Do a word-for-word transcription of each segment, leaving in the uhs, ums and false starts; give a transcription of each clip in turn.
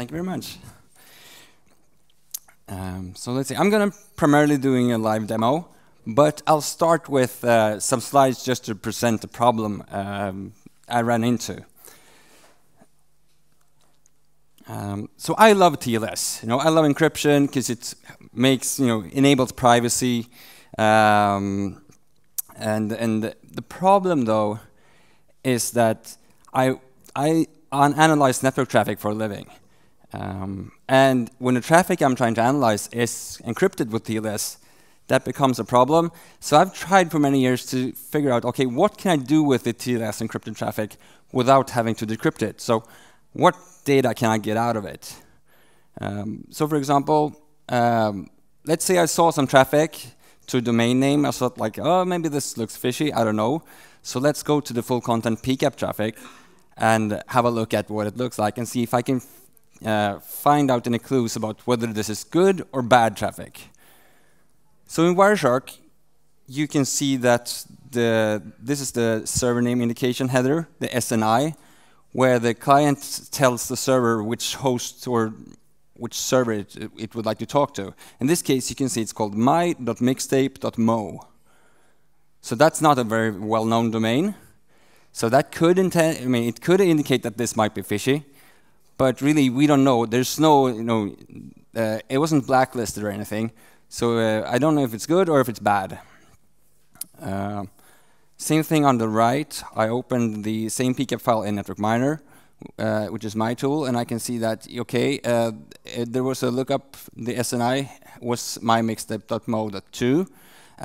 Thank you very much. Um, so let's see. I'm going to primarily doing a live demo, but I'll start with uh, some slides just to present the problem um, I ran into. Um, so I love T L S. You know, I love encryption because it makes you know enables privacy. Um, and and the problem though is that I I analyze network traffic for a living. Um, and when the traffic I'm trying to analyze is encrypted with T L S, that becomes a problem. So I've tried for many years to figure out, okay, what can I do with the T L S encrypted traffic without having to decrypt it? So what data can I get out of it? Um, so for example, um, let's say I saw some traffic to a domain name. I thought like, oh, maybe this looks fishy, I don't know. So let's go to the full content P C A P traffic and have a look at what it looks like and see if I can Uh, find out any clues about whether this is good or bad traffic. So in Wireshark, you can see that the this is the server name indication header, the S N I, where the client tells the server which host or which server it, it would like to talk to. In this case, you can see it's called my dot mixtape dot m o. So that's not a very well-known domain. So that could intend, I mean, it could indicate that this might be fishy. But really, we don't know. There's no, you know, uh, it wasn't blacklisted or anything. So uh, I don't know if it's good or if it's bad. Uh, same thing on the right. I opened the same P C A P file in Network Miner, uh, which is my tool, and I can see that, okay, uh, it, there was a lookup. The S N I was my mixtape dot m o dot two.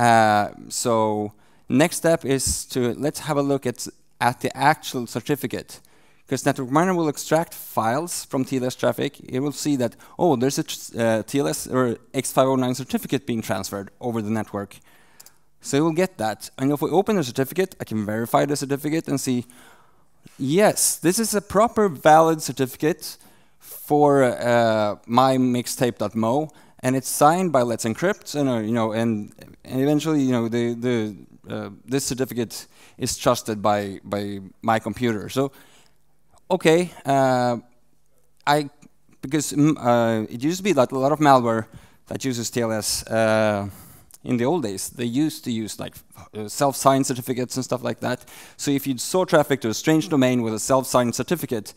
Uh, so next step is to, let's have a look at, at the actual certificate. Because Network Miner will extract files from T L S traffic, it will see that, oh, there's a uh, T L S or X five oh nine certificate being transferred over the network. So it will get that. And if we open the certificate, I can verify the certificate and see, yes, this is a proper valid certificate for uh, my mixtape dot m o, and it's signed by Let's Encrypt, and uh, you know, and, and eventually, you know, the the uh, this certificate is trusted by by my computer. So. Okay, uh, I because uh, it used to be that a lot of malware that uses T L S uh, in the old days, they used to use like self-signed certificates and stuff like that. So if you saw traffic to a strange domain with a self-signed certificate,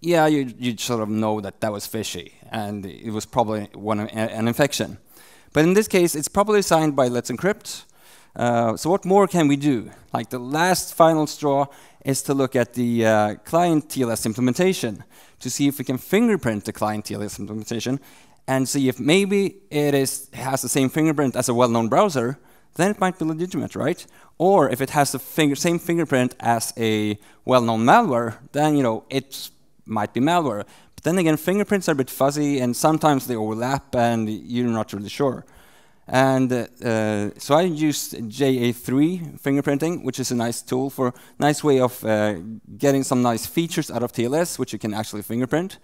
yeah, you you'd sort of know that that was fishy and it was probably one an infection. But in this case, it's probably signed by Let's Encrypt. Uh, so what more can we do? Like the last final straw is to look at the uh, client T L S implementation to see if we can fingerprint the client T L S implementation and see if maybe it is, has the same fingerprint as a well-known browser, then it might be legitimate, right? Or if it has the finger, same fingerprint as a well-known malware, then you know it might be malware. But then again, fingerprints are a bit fuzzy and sometimes they overlap and you're not really sure. And uh, so I used J A three fingerprinting, which is a nice tool for nice way of uh, getting some nice features out of T L S, which you can actually fingerprint.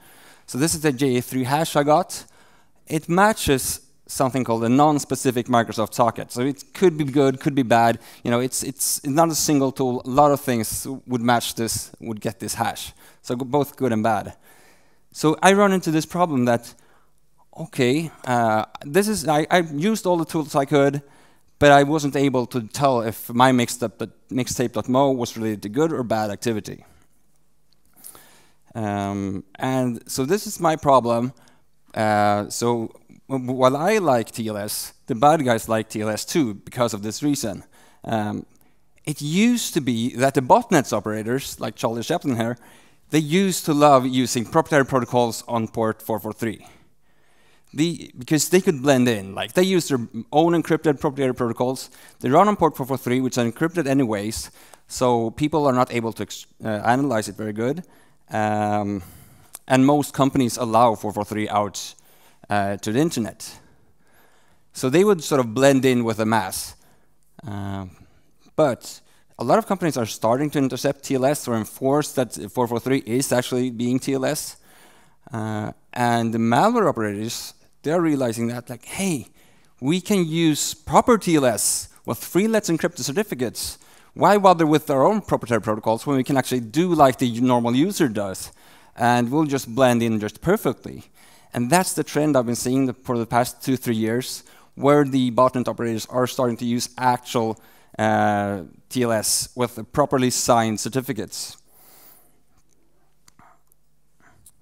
So this is the J A three hash I got. It matches something called a non-specific Microsoft socket. So it could be good, could be bad. You know, it's it's not a single tool. A lot of things would match this, would get this hash. So both good and bad. So I run into this problem that. Okay, uh, this is I, I used all the tools I could, but I wasn't able to tell if my mixtape dot m o was related to good or bad activity. Um, and so this is my problem. Uh, so while I like T L S, the bad guys like T L S too because of this reason. Um, it used to be that the botnets operators, like Charlie Chaplin here, they used to love using proprietary protocols on port four forty-three. The, because they could blend in, like they use their own encrypted proprietary protocols. They run on port four forty-three, which are encrypted anyways, so people are not able to ex uh, analyze it very good. Um, and most companies allow four forty-three out uh, to the internet, so they would sort of blend in with the mass. Um, but a lot of companies are starting to intercept T L S or enforce that four forty-three is actually being T L S, uh, and the malware operators. They're realizing that, like, hey, we can use proper T L S with free Let's Encrypt the certificates. Why bother with our own proprietary protocols when we can actually do like the normal user does? and will just blend in just perfectly. And that's the trend I've been seeing for the past two, three years, where the botnet operators are starting to use actual uh, T L S with the properly signed certificates.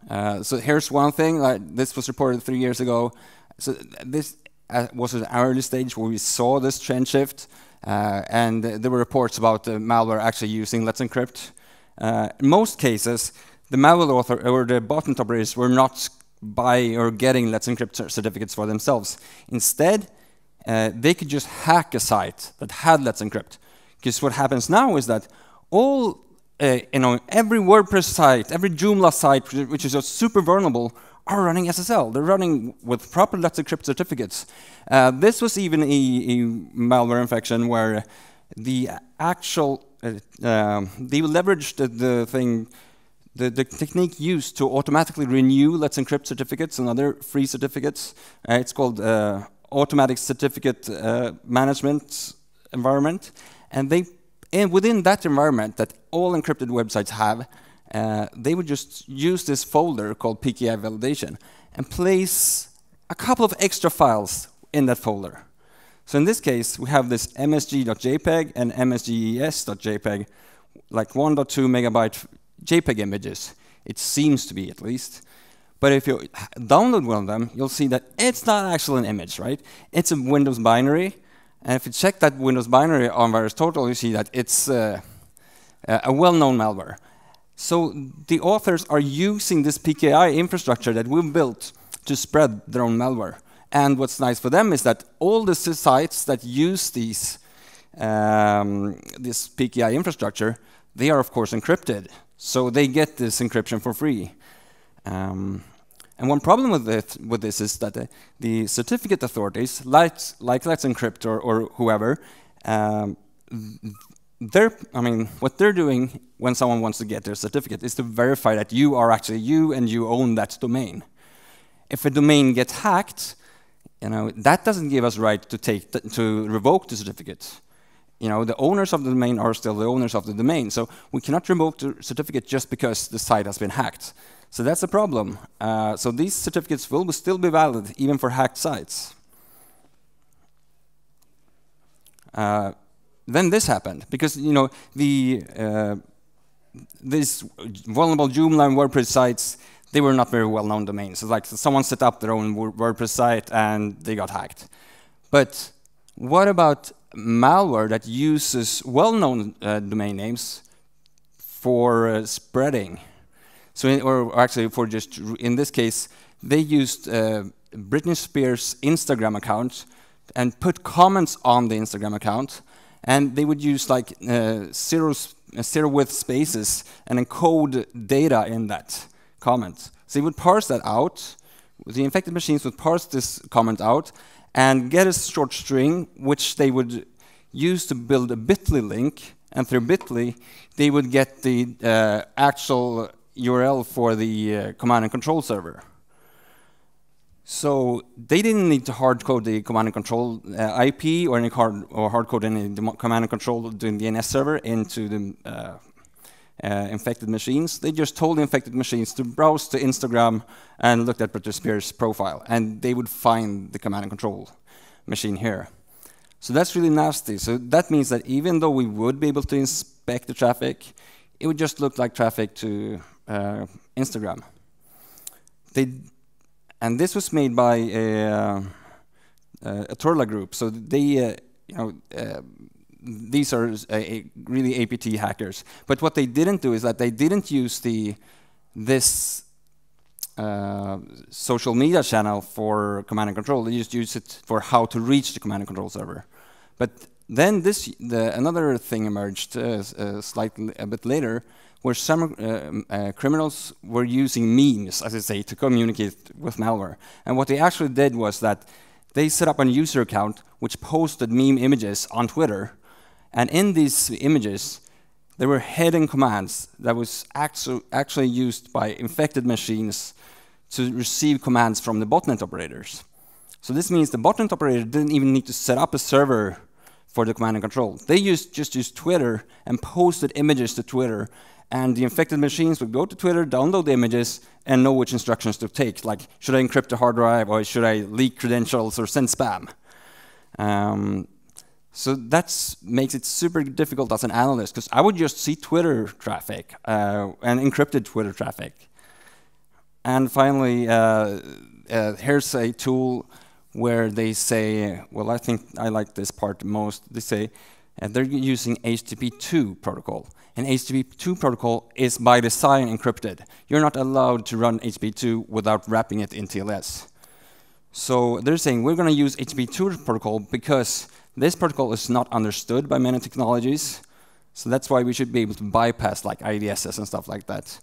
Uh, so here's one thing, like this was reported three years ago. So this uh, was an early stage where we saw this trend shift, uh, and there were reports about uh, malware actually using Let's Encrypt. Uh, in most cases, the malware author or the botnet operators were not buying or getting Let's Encrypt certificates for themselves. Instead, uh, they could just hack a site that had Let's Encrypt. Because what happens now is that all Uh, you know, every WordPress site, every Joomla site, which is just super vulnerable, are running S S L. They're running with proper Let's Encrypt certificates. Uh, this was even a, a malware infection where the actual, uh, uh, they leveraged the, the thing, the, the technique used to automatically renew Let's Encrypt certificates and other free certificates. Uh, it's called uh, automatic certificate uh, management environment. And they And within that environment that all encrypted websites have, uh, they would just use this folder called P K I validation and place a couple of extra files in that folder. So in this case, we have this M S G dot J P G and M S G E S dot J P G, like one point two megabyte J P G images. It seems to be, at least. But if you download one of them, you'll see that it's not actually an image, right? It's a Windows binary. And if you check that Windows binary on VirusTotal, you see that it's uh, a well-known malware. So the authors are using this P K I infrastructure that we've built to spread their own malware. And what's nice for them is that all the sites that use these, um, this P K I infrastructure, they are, of course, encrypted. So they get this encryption for free. Um, And one problem with, it, with this is that the, the certificate authorities, like, like Let's Encrypt or, or whoever, um, they're, I mean, what they're doing when someone wants to get their certificate is to verify that you are actually you and you own that domain. If a domain gets hacked, you know, that doesn't give us right to take th to revoke the certificate. You know, the owners of the domain are still the owners of the domain, so we cannot revoke the certificate just because the site has been hacked. So that's a problem. Uh, so these certificates will still be valid, even for hacked sites. Uh, then this happened, because you know the uh, these vulnerable Joomla and WordPress sites, they were not very well-known domains. So like someone set up their own WordPress site and they got hacked. But what about malware that uses well-known uh, domain names for uh, spreading? So, in, or actually, for just in this case, they used uh, Britney Spears' Instagram account and put comments on the Instagram account, and they would use like uh, zero uh, zero width spaces and encode data in that comment. So they would parse that out. The infected machines would parse this comment out and get a short string, which they would use to build a Bitly link, and through Bitly, they would get the uh, actual U R L for the uh, command and control server. So they didn't need to hard code the command and control uh, I P or any hard or hard code any command and control doing D N S server into the uh, uh, infected machines. They just told the infected machines to browse to Instagram and looked at Britney Spears' profile, and they would find the command and control machine here. So that's really nasty. So that means that even though we would be able to inspect the traffic, it would just look like traffic to uh, Instagram. They, and this was made by a, uh, a Turla group. So they, uh, you know, uh, these are uh, really A P T hackers. But what they didn't do is that they didn't use the this uh, social media channel for command and control. They just used it for how to reach the command and control server. But then this, the, another thing emerged uh, uh, slightly a bit later, where some uh, uh, criminals were using memes, as I say, to communicate with malware. And what they actually did was that they set up a user account which posted meme images on Twitter. And in these images, there were hidden commands that was actu actually used by infected machines to receive commands from the botnet operators. So this means the botnet operator didn't even need to set up a server for the command and control. They used, just used Twitter and posted images to Twitter and the infected machines would go to Twitter, download the images, and know which instructions to take, like should I encrypt the hard drive, or should I leak credentials, or send spam? Um, so that makes it super difficult as an analyst, because I would just see Twitter traffic, uh, and encrypted Twitter traffic. And finally, uh, uh, here's a tool where they say, well, I think I like this part most. They say uh, they're using H T T P two protocol. And H T T P two protocol is by design encrypted. You're not allowed to run H T T P two without wrapping it in T L S. So they're saying we're going to use H T T P two protocol because this protocol is not understood by many technologies. So that's why we should be able to bypass like I D S S and stuff like that.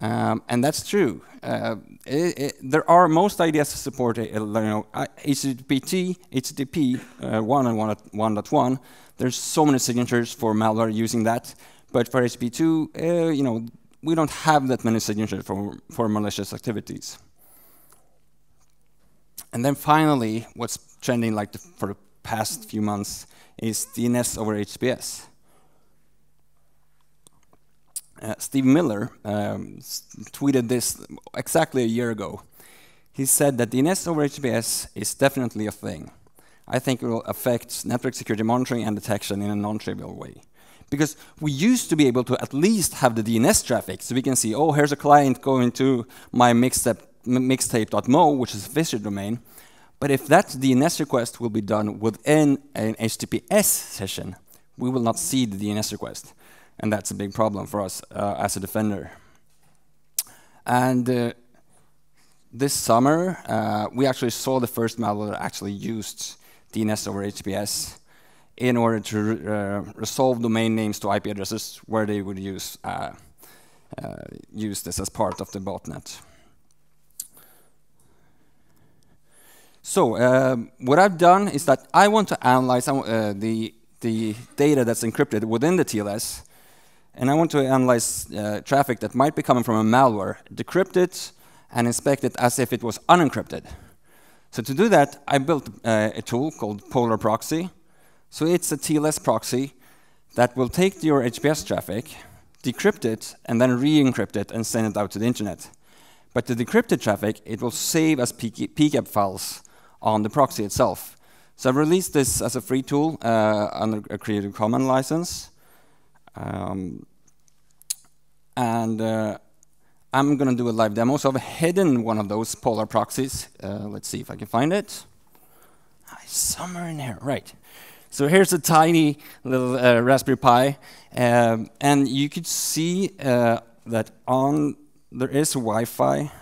Um, and that's true. Uh, it, it, there are most I D S support, uh, you know, H T T P T, H T T P uh, one and one point one point one. There's so many signatures for malware using that, but for H T T P two, uh, you know, we don't have that many signatures for for malicious activities. And then finally, what's trending like the, for the past few months is D N S over H T T P S. Uh, Steve Miller um, tweeted this exactly a year ago. He said that D N S over H T T P S is definitely a thing. I think it will affect network security monitoring and detection in a non-trivial way. Because we used to be able to at least have the D N S traffic, so we can see, oh, here's a client going to my mixtape dot m o, which is a phishing domain. But if that D N S request will be done within an H T T P S session, we will not see the D N S request. And that's a big problem for us uh, as a defender. And uh, this summer, uh, we actually saw the first malware that actually used D N S over H T T P S in order to re uh, resolve domain names to I P addresses where they would use, uh, uh, use this as part of the botnet. So uh, what I've done is that I want to analyze uh, the, the data that's encrypted within the T L S. And I want to analyze uh, traffic that might be coming from a malware, decrypt it, and inspect it as if it was unencrypted. So to do that, I built uh, a tool called PolarProxy. So it's a T L S proxy that will take your H T T P S traffic, decrypt it, and then re-encrypt it and send it out to the internet. But the decrypted traffic, it will save as P C A P files on the proxy itself. So I've released this as a free tool uh, under a Creative Commons license. Um, and uh, I'm going to do a live demo, so I've hidden one of those polar proxies. Uh, let's see if I can find it. It's somewhere in here, right. So here's a tiny little uh, Raspberry Pi, um, and you could see uh, that on there is a Wi-Fi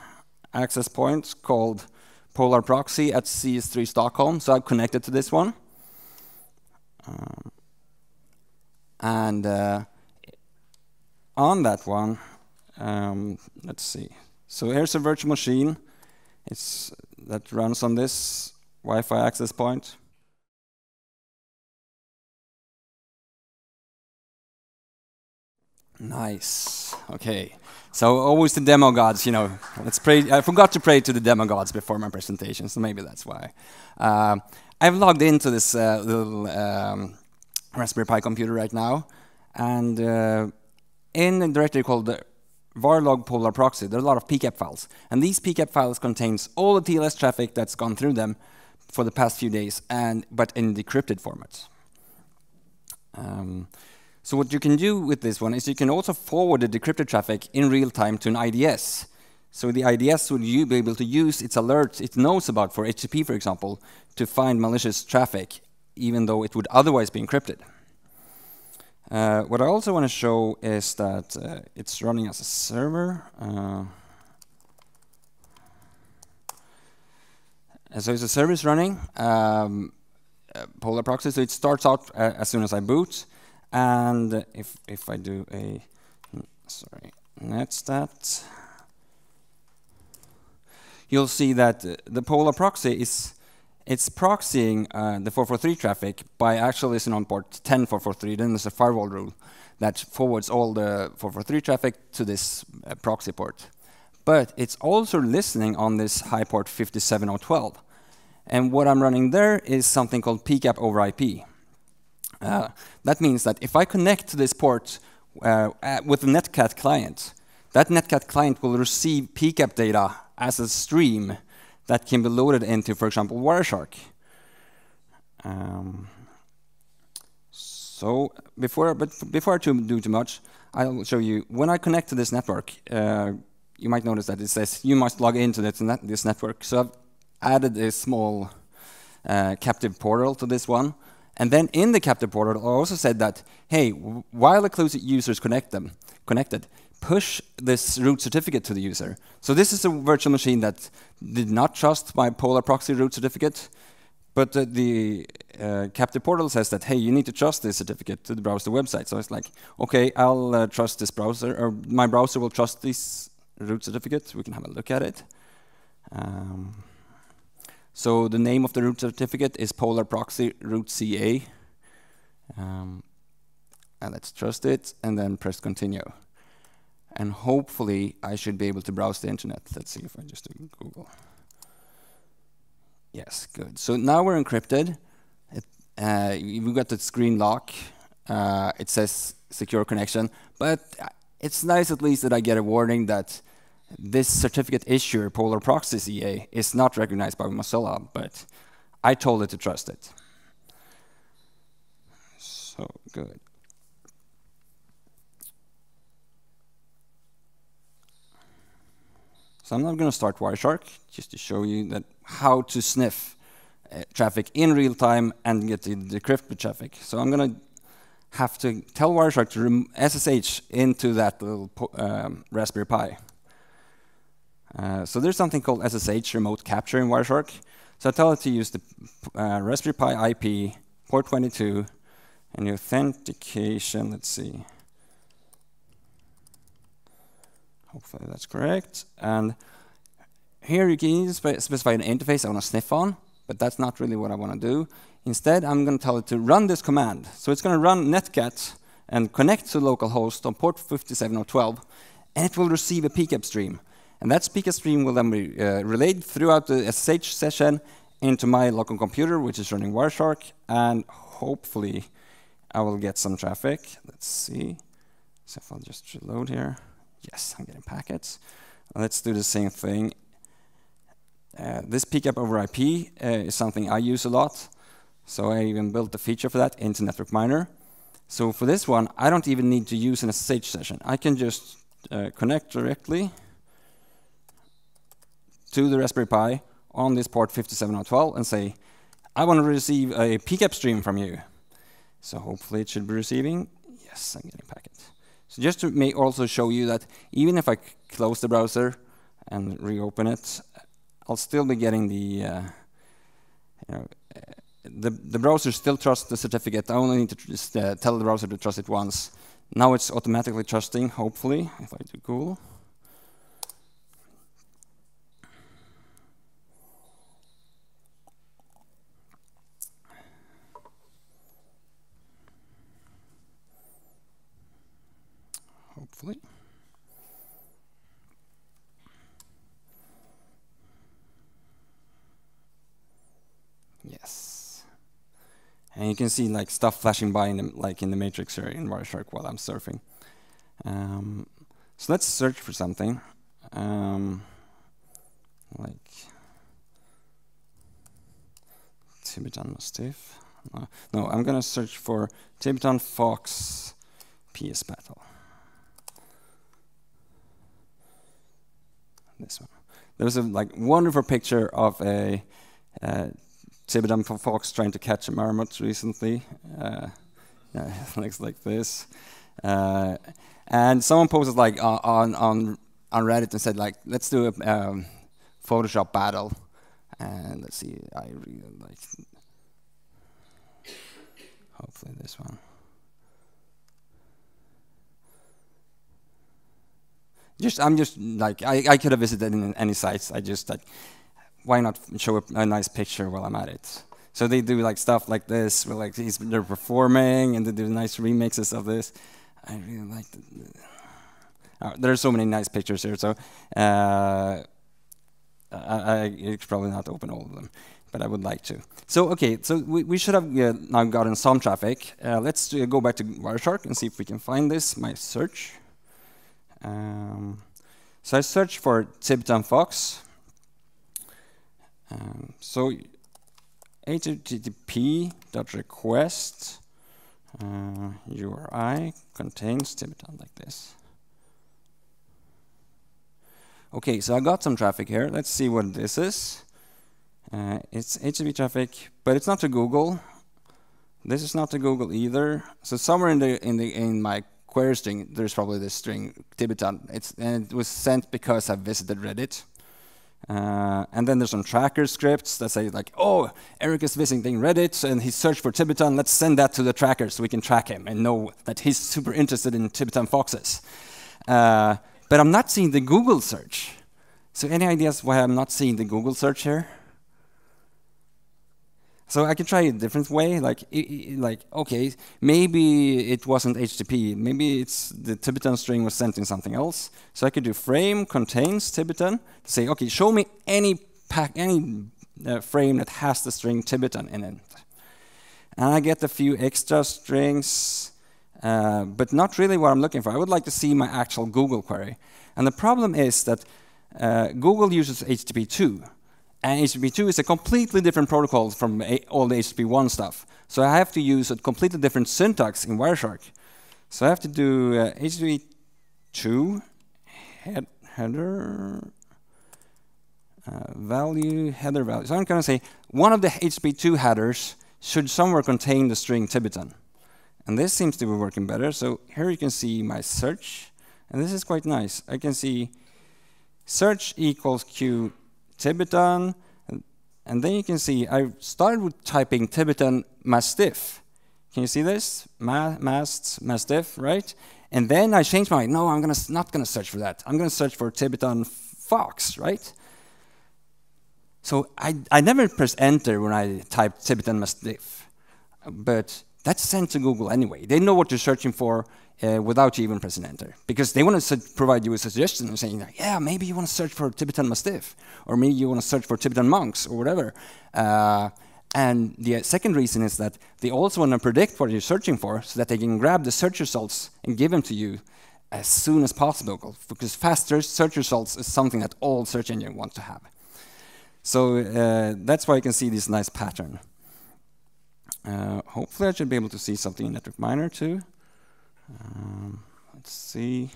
access point called PolarProxy at C S three Stockholm, so I've connected to this one. Um, And uh, on that one, um, let's see. So here's a virtual machine it's, that runs on this Wi-Fi access point. Nice. Okay. So always the demo gods, you know. Let's pray. I forgot to pray to the demo gods before my presentation, so maybe that's why. Uh, I've logged into this uh, little. Um, Raspberry Pi computer right now, and uh, in a directory called the varlog polar proxy, there are a lot of P CAP files, and these P CAP files contains all the T L S traffic that's gone through them for the past few days, and but in decrypted format. Um, so what you can do with this one is you can also forward the decrypted traffic in real time to an I D S. So the I D S would you be able to use its alerts it knows about for H T T P, for example, to find malicious traffic, even though it would otherwise be encrypted. Uh, what I also want to show is that uh, it's running as a server. Uh, and so it's a service running, um, uh, Polar Proxy, so it starts out uh, as soon as I boot. And if, if I do a, sorry, netstat, you'll see that the Polar Proxy is It's proxying uh, the four four three traffic by actually listening on port ten four forty-three. Then there's a firewall rule that forwards all the four four three traffic to this uh, proxy port. But it's also listening on this high port five seven oh one two. And what I'm running there is something called P CAP over I P. Uh, that means that if I connect to this port uh, with a Netcat client. That Netcat client will receive P CAP data as a stream that can be loaded into, for example, Wireshark. Um, so before, but before I do too much, I'll show you. When I connect to this network, uh, you might notice that it says you must log into this, net this network. So I've added a small uh, captive portal to this one. And then in the captive portal, I also said that, hey, while the user is connect them, connected, push this root certificate to the user. So this is a virtual machine that did not trust my PolarProxy root certificate, but uh, the uh, captive portal says that, hey, you need to trust this certificate to the browser website. So it's like, okay, I'll uh, trust this browser, or my browser will trust this root certificate. We can have a look at it. Um, so the name of the root certificate is PolarProxy root C A. Um, and let's trust it, and then press continue. And hopefully, I should be able to browse the internet. Let's see if I just do Google. Yes, good. So now we're encrypted. It, uh, we've got the screen lock. Uh, it says secure connection. But it's nice at least that I get a warning that this certificate issuer, PolarProxy C A, is not recognized by Mozilla, but I told it to trust it. So good. So I'm not going to start Wireshark, just to show you that how to sniff uh, traffic in real time and get the decrypted traffic. So I'm going to have to tell Wireshark to S S H into that little um, Raspberry Pi. Uh, so there's something called S S H remote capture in Wireshark. So I tell it to use the uh, Raspberry Pi I P, port twenty-two, and the authentication, let's see. Hopefully that's correct. And here you can spe specify an interface I want to sniff on, but that's not really what I want to do. Instead, I'm going to tell it to run this command. So it's going to run netcat and connect to localhost on port fifty-seven oh twelve, and it will receive a P CAP stream. And that P CAP stream will then be uh, relayed throughout the S S H session into my local computer, which is running Wireshark, and hopefully I will get some traffic. Let's see. So if I'll just reload here. Yes, I'm getting packets. Let's do the same thing. Uh, this P CAP over I P uh, is something I use a lot. So I even built a feature for that into Network Miner. So for this one, I don't even need to use an S S H session. I can just uh, connect directly to the Raspberry Pi on this port fifty-seven oh twelve and say, I want to receive a P CAP stream from you. So hopefully it should be receiving. Yes, I'm getting packets. So just to may also show you that even if I close the browser and reopen it, I'll still be getting the, uh, you know, the, the browser still trusts the certificate. I only need to just, uh, tell the browser to trust it once. Now it's automatically trusting, hopefully, if I do Google. Hopefully. Yes. And you can see like stuff flashing by in the, like in the matrix here in Wireshark while I'm surfing. Um, so let's search for something. Um, like Tibetan Mastiff. No, no, I'm gonna search for Tibetan Fox P S Battle. This one. There was a like wonderful picture of a uh, Tibetan fox trying to catch a marmot recently. Uh, yeah, it looks like this. Uh, and someone posted like on on on Reddit and said like, let's do a um, Photoshop battle. And let's see, I really like. Hopefully this one. Just, I'm just like I, I could have visited in any sites. I just like, why not show a, a nice picture while I'm at it? So they do like stuff like this, where like he's, they're performing, and they do nice remixes of this. I really like. Oh, there are so many nice pictures here, so uh, I, I, it's probably not open all of them. but I would like to. So okay, so we, we should have uh, now gotten some traffic. Uh, let's uh, go back to Wireshark and see if we can find this, my search. Um, so I searched for Tibetan Fox. Um, so H T T P dot request uh, U R I contains Tibetan like this. Okay, so I got some traffic here. Let's see what this is. Uh, it's H T T P traffic, but it's not to Google. This is not to Google either. So somewhere in the in the in my query string, there's probably this string Tibetan. It's and it was sent because I visited Reddit. Uh, and then there's some tracker scripts that say like, oh, Eric is visiting Reddit and he searched for Tibetan. Let's send that to the tracker so we can track him and know that he's super interested in Tibetan foxes. Uh, But I'm not seeing the Google search. So any ideas why I'm not seeing the Google search here? So I can try a different way. Like, like okay, maybe it wasn't H T T P. Maybe it's the Tibetan string was sent in something else. So I could do frame contains Tibetan. Say, okay, show me any pack, any uh, frame that has the string Tibetan in it. And I get a few extra strings. Uh, but not really what I'm looking for. I would like to see my actual Google query. And the problem is that uh, Google uses H T T P two. And H T T P two is a completely different protocol from a all the H T T P one stuff. So I have to use a completely different syntax in Wireshark. So I have to do uh, H T T P two head header uh, value, header value. So I'm going to say one of the H T T P two headers should somewhere contain the string Tibetan. And this seems to be working better. So here you can see my search. And this is quite nice. I can see search equals Q Tibetan. And, and then you can see I started with typing Tibetan mastiff. Can you see this? Ma mast, mastiff, right? And then I changed my mind. No, I'm gonna, not going to search for that. I'm going to search for Tibetan fox, right? So I, I never press enter when I type Tibetan mastiff. But that's sent to Google anyway. They know what you're searching for uh, without you even pressing enter, because they want to provide you with suggestions saying, like, yeah, maybe you want to search for Tibetan Mastiff, or maybe you want to search for Tibetan monks, or whatever. Uh, and the second reason is that they also want to predict what you're searching for so that they can grab the search results and give them to you as soon as possible, because fast search results is something that all search engines want to have. So uh, that's why you can see this nice pattern. Uh, hopefully, I should be able to see something in Network Miner too. Um, let's see.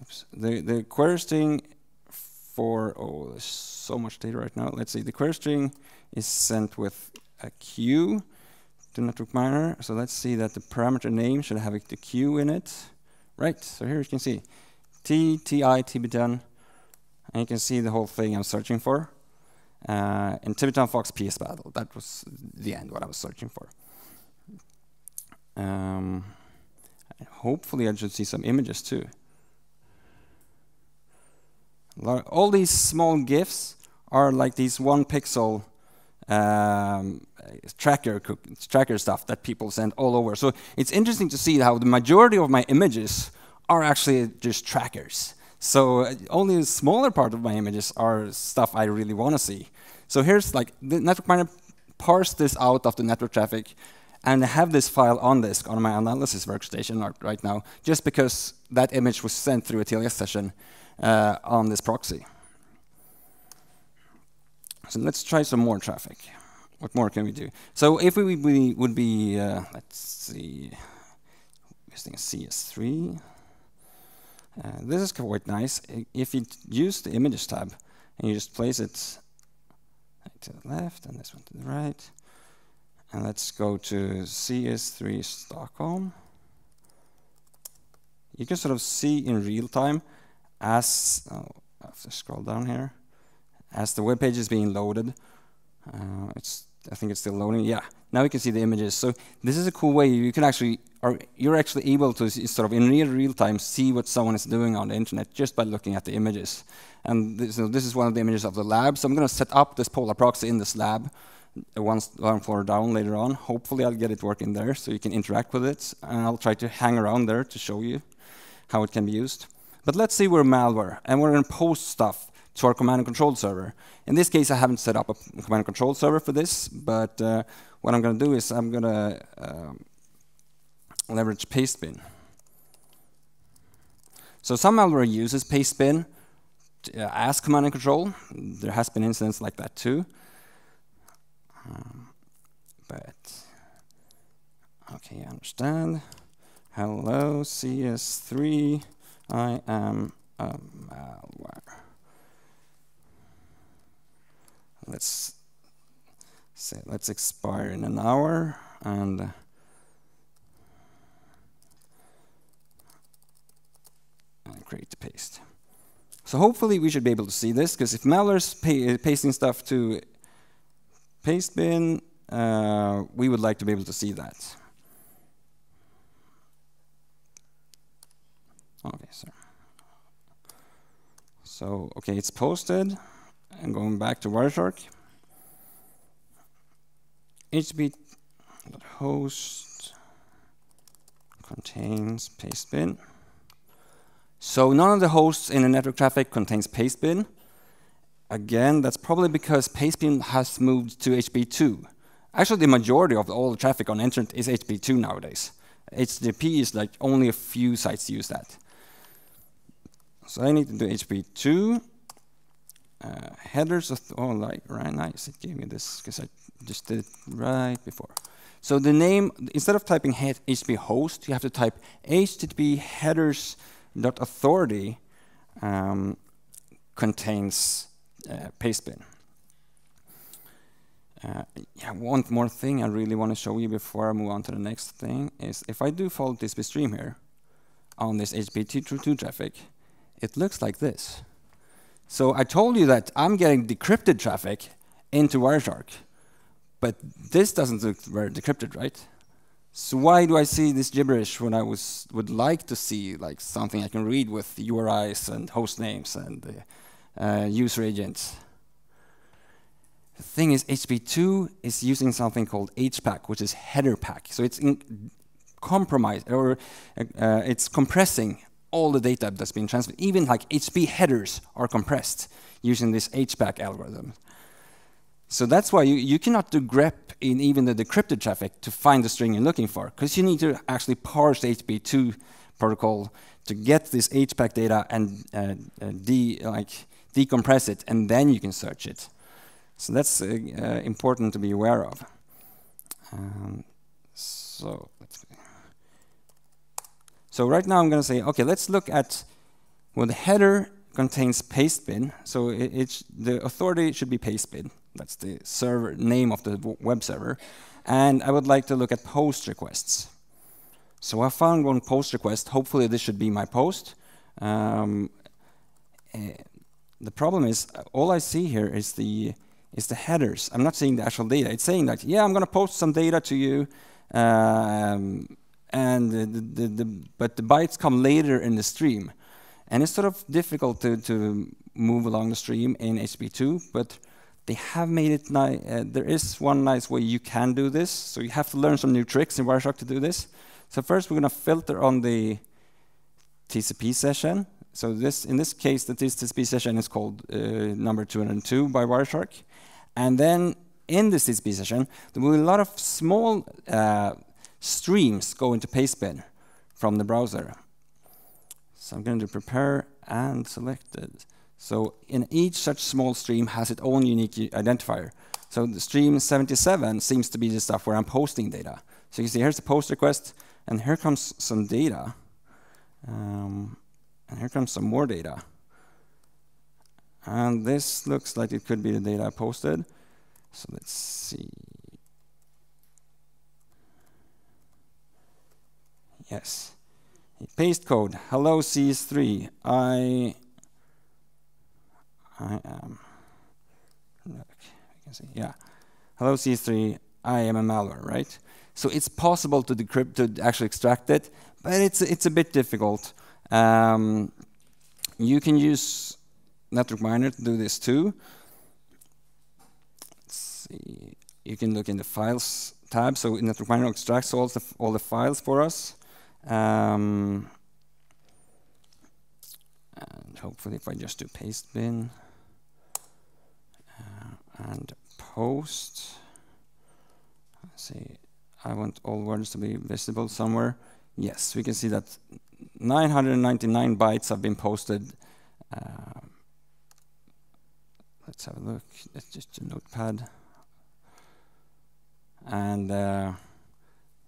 Oops. The the query string for oh, there's so much data right now. Let's see. The query string is sent with a Q to Network Miner. So let's see that the parameter name should have the Q in it, right? So here you can see T T I Tibetan, and you can see the whole thing I'm searching for. Uh, and Tibetan Fox P S Battle. That was the end, what I was searching for. Um, hopefully I should see some images too. All these small GIFs are like these one pixel um, tracker, tracker stuff that people send all over. So it's interesting to see how the majority of my images are actually just trackers. So only a smaller part of my images are stuff I really want to see. So here's like the Network Miner parsed this out of the network traffic, and I have this file on disk on my analysis workstation right now, just because that image was sent through a T L S session uh, on this proxy. So let's try some more traffic. What more can we do? So if we, we would be, uh, let's see, using C S three. Uh, this is quite nice. If you use the images tab and you just place it to the left and this one to the right, and let's go to C S three Stockholm, you can sort of see in real time as, oh, I have to scroll down here, as the web page is being loaded. Uh, it's, I think it's still loading. Yeah, now you can see the images. So this is a cool way you can actually, or you're actually able to sort of in real real time see what someone is doing on the internet just by looking at the images. And this, so this is one of the images of the lab. So I'm going to set up this Polar Proxy in this lab once one floor down later on. Hopefully I'll get it working there so you can interact with it. And I'll try to hang around there to show you how it can be used. But let's see, we're malware and we're going to post stuff to our command and control server. In this case, I haven't set up a command and control server for this, but uh, what I'm going to do is I'm going to uh, leverage Pastebin. So some malware uses Pastebin uh, as command and control. There has been incidents like that too. Um, but okay, I understand. Hello, C S three. I am a malware. Let's say let's expire in an hour, and and create the paste. So hopefully we should be able to see this, because if malware's pa pasting stuff to Pastebin, uh, we would like to be able to see that. Okay, so so okay, it's posted. And going back to Wireshark, H T T P host contains Pastebin. So none of the hosts in the network traffic contains Pastebin. Again, that's probably because Pastebin has moved to H T T P two. Actually, the majority of all the traffic on internet is H T T P two nowadays. H T T P is like only a few sites use that. So I need to do H T T P two. Uh, headers of oh like right nice it gave me this because I just did it right before. So the name, instead of typing head H T T P host, you have to type H T T P headers dot authority um, contains uh, Pastebin. Uh, yeah, one more thing I really want to show you before I move on to the next thing is if I do follow this stream here on this H T T P two traffic, it looks like this. So I told you that I'm getting decrypted traffic into Wireshark, but this doesn't look very decrypted, right? So why do I see this gibberish when I was, would like to see like something I can read with U R Is and host names and uh, user agents? The thing is, H T T P two is using something called H pack, which is header pack. So it's in compromised, or uh, it's compressing all the data that's been transmitted. Even like H T T P headers are compressed using this H pack algorithm. So that's why you, you cannot do grep in even the decrypted traffic to find the string you're looking for, because you need to actually parse the H T T P two protocol to get this H pack data and uh, de like decompress it, and then you can search it. So that's uh, uh, important to be aware of. Um, so let's see. So right now I'm going to say, okay, let's look at well, the header contains Pastebin, so it, it the authority should be Pastebin. That's the server name of the web server, and I would like to look at post requests. So I found one post request. Hopefully this should be my post. Um, uh, the problem is all I see here is the is the headers. I'm not seeing the actual data. It's saying that yeah, I'm going to post some data to you. Um, And the, the, the, but the bytes come later in the stream, and it's sort of difficult to, to move along the stream in H T T P two. But they have made it nice. Uh, there is one nice way you can do this. So you have to learn some new tricks in Wireshark to do this. So first, we're going to filter on the T C P session. So this, in this case, the T C P session is called uh, number two hundred two by Wireshark. And then in this T C P session, there will be a lot of small Uh, streams go into Pastebin from the browser. So I'm going to prepare and selected. So in each such small stream has its own unique identifier. So the stream seventy-seven seems to be the stuff where I'm posting data. So you see here's the post request, and here comes some data. Um, and here comes some more data. And this looks like it could be the data I posted. So let's see. Yes. Paste code. Hello, C S three. I I am look, I can see. Yeah. Hello, C S three. I am a malware, right? So it's possible to decrypt, to actually extract it, but it's it's a bit difficult. Um, you can use Network Miner to do this too. Let's see. You can look in the files tab. So Network Miner extracts all the all the files for us. Um, and hopefully if I just do Pastebin, and post. Let's see, I want all words to be visible somewhere. Yes, we can see that nine hundred ninety-nine bytes have been posted. Um, let's have a look. That's just a notepad. And uh,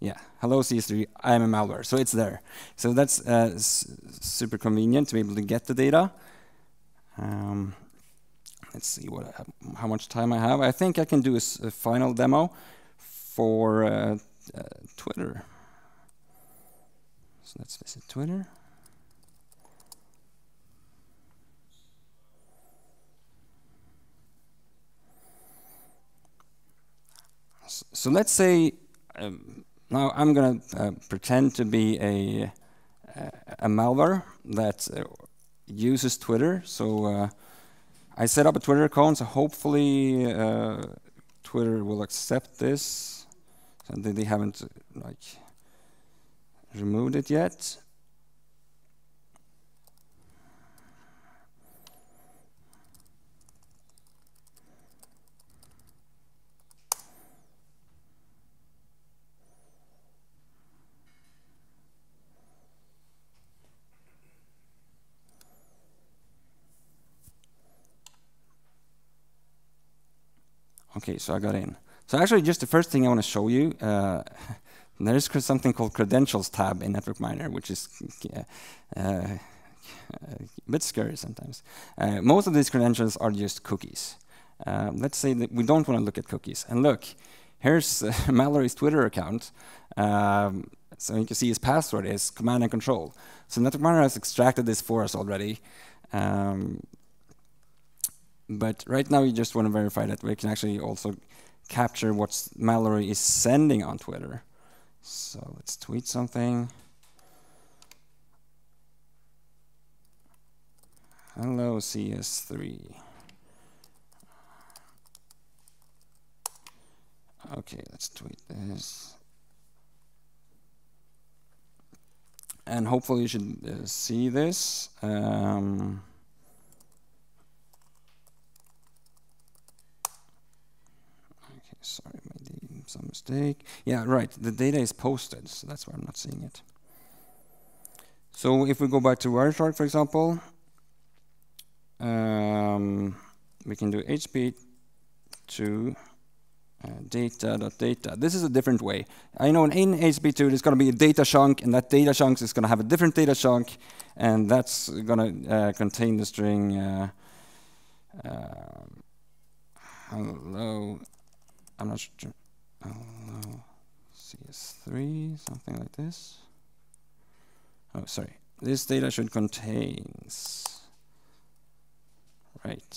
yeah, hello C S three, I am a malware. So it's there. So that's uh, s super convenient to be able to get the data. Um, let's see what I have, how much time I have. I think I can do a, s a final demo for uh, uh, Twitter. So let's visit Twitter. So let's say um, now I'm going to uh, pretend to be a a malware that uh, uses Twitter. So uh, I set up a Twitter account. So hopefully uh, Twitter will accept this. So they haven't like removed it yet. Okay, so I got in. So actually, just the first thing I want to show you, uh, there's something called credentials tab in Network Miner, which is uh, uh, a bit scary sometimes. Uh, most of these credentials are just cookies. Uh, let's say that we don't want to look at cookies. And look, here's uh, Mallory's Twitter account. Um, so you can see his password is command and control. So Network Miner has extracted this for us already. Um, But right now, you just want to verify that we can actually also capture what Mallory is sending on Twitter. So let's tweet something. Hello, C S three. OK, let's tweet this. And hopefully, you should uh, see this. Um, Sorry, I made some mistake. Yeah, right, the data is posted, so that's why I'm not seeing it. So if we go back to Wireshark, for example, um, we can do H T T P two uh, data.data. This is a different way. I know in, in H T T P two, there's going to be a data chunk, and that data chunk is going to have a different data chunk, and that's going to uh, contain the string uh, uh, hello. I'm not sure. Hello, C S three, something like this. Oh, sorry. This data should contains. Right.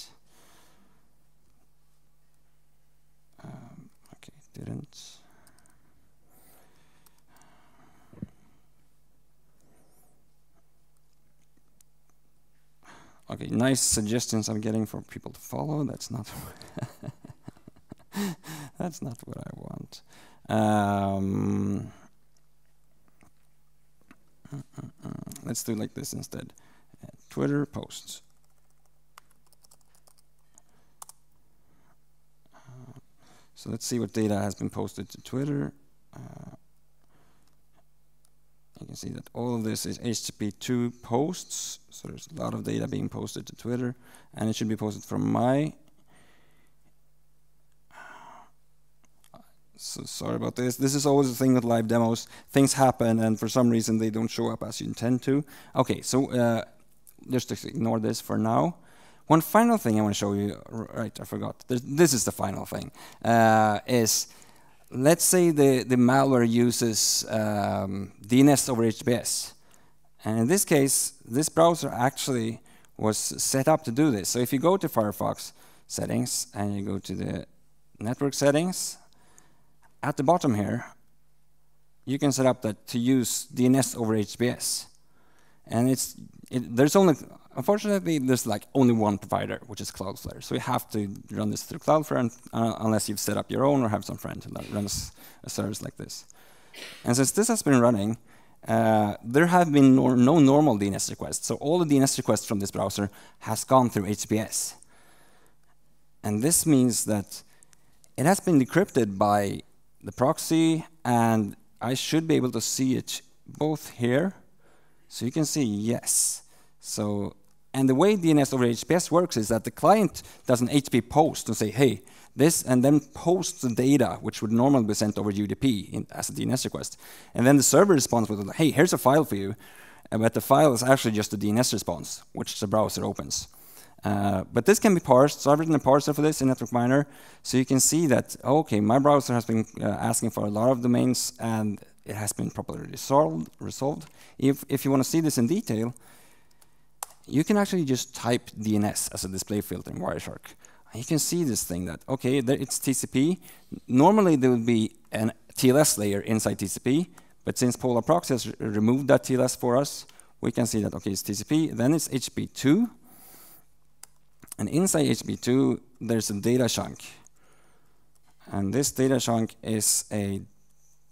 Um, okay, didn't. Okay, nice suggestions I'm getting for people to follow. That's not. That's not what I want. Um, uh, uh, uh. Let's do like this instead. Uh, Twitter posts. Uh, so let's see what data has been posted to Twitter. Uh, you can see that all of this is H T T P two posts. So there's a lot of data being posted to Twitter. And it should be posted from my. So sorry about this. This is always the thing with live demos. Things happen, and for some reason, they don't show up as you intend to. OK, so uh, just ignore this for now. One final thing I want to show you. Right, I forgot. There's, this is the final thing. Uh, is let's say the, the malware uses um, D N S over H T T P S. And in this case, this browser actually was set up to do this. So if you go to Firefox settings, and you go to the network settings, at the bottom here, you can set up that to use D N S over H T T P S, and it's it, there's only unfortunately there's like only one provider, which is Cloudflare. So you have to run this through Cloudflare, and, uh, unless you've set up your own or have some friend who runs a service like this. And since this has been running, uh, there have been no, no normal D N S requests. So all the D N S requests from this browser has gone through H T T P S. And this means that it has been decrypted by the proxy, and I should be able to see it both here. So you can see yes. So, and the way D N S over H T T P S works is that the client does an H T T P post and say, hey, this, and then posts the data, which would normally be sent over U D P in, as a D N S request. And then the server responds with, hey, here's a file for you. But the file is actually just a D N S response, which the browser opens. Uh, but this can be parsed, so I've written a parser for this in Network Miner, so you can see that, okay, my browser has been uh, asking for a lot of domains, and it has been properly resolved. resolved. If, if you want to see this in detail, you can actually just type D N S as a display filter in Wireshark. You can see this thing that, okay, there it's T C P. Normally there would be a T L S layer inside T C P, but since PolarProxy has removed that T L S for us, we can see that, okay, it's T C P, then it's H T T P two, and inside H T T P two, there's a data chunk. And this data chunk is a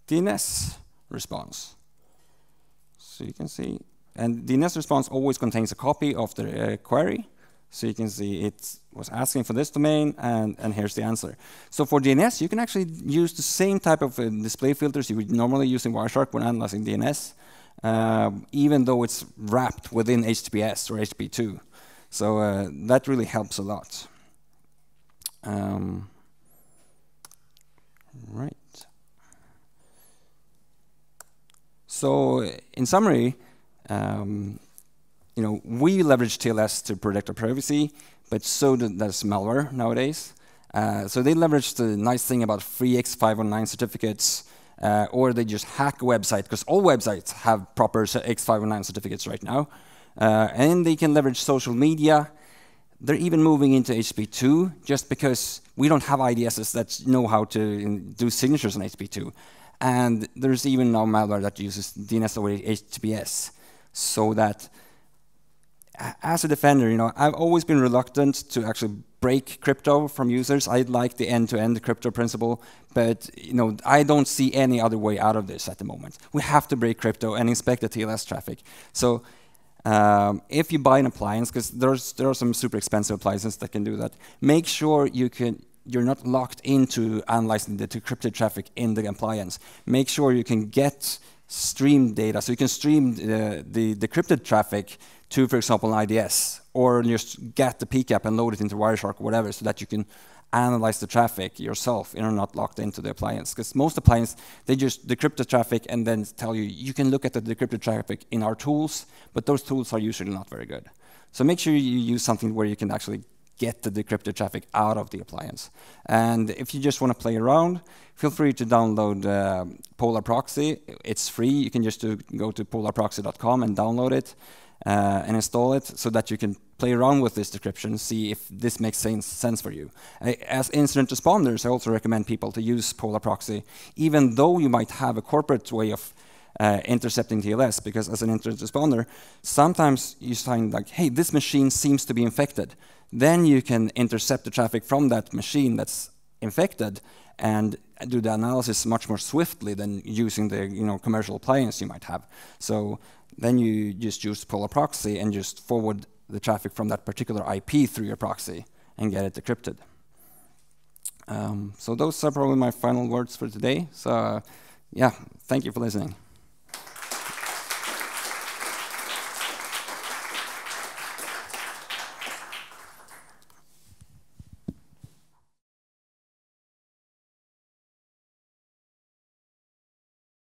D N S response. So you can see, and D N S response always contains a copy of the uh, query. So you can see it was asking for this domain, and, and here's the answer. So for D N S, you can actually use the same type of uh, display filters you would normally use in Wireshark when analyzing D N S, uh, even though it's wrapped within H T T P S or H T T P two. So uh, that really helps a lot. Um, right. So in summary, um, you know, we leverage T L S to protect our privacy, but so does malware nowadays. Uh, so they leverage the nice thing about free X five oh nine certificates, uh, or they just hack a website, because all websites have proper X five oh nine certificates right now. Uh, and they can leverage social media. They're even moving into H T T P two, just because we don't have I D S S that know how to do signatures on H T T P two. And there's even now malware that uses D N S over H T T P S, so that as a defender, you know, I've always been reluctant to actually break crypto from users. I like the end-to-end crypto principle, but you know, I don't see any other way out of this at the moment. We have to break crypto and inspect the T L S traffic. So um, if you buy an appliance, because there's there are some super expensive appliances that can do that, make sure you can you're not locked into analyzing the decrypted traffic in the appliance. Make sure you can get streamed data, so you can stream the, the decrypted traffic to, for example, an I D S, or just get the P CAP and load it into Wireshark, whatever, so that you can analyze the traffic yourself and you're not locked into the appliance. Because most appliances, they just decrypt the traffic and then tell you, you can look at the decrypted traffic in our tools, but those tools are usually not very good. So make sure you use something where you can actually get the decrypted traffic out of the appliance. And if you just want to play around, feel free to download uh, PolarProxy. It's free. You can just do, go to polar proxy dot com and download it. Uh, and install it so that you can play around with this decryption, see if this makes sense, sense for you. I, as incident responders, I also recommend people to use PolarProxy, even though you might have a corporate way of uh, intercepting T L S, because as an incident responder, sometimes you find like, hey, this machine seems to be infected. Then you can intercept the traffic from that machine that's infected and do the analysis much more swiftly than using the you know, commercial appliance you might have. So then you just use PolarProxy and just forward the traffic from that particular I P through your proxy and get it decrypted. Um, so those are probably my final words for today. So uh, yeah, thank you for listening.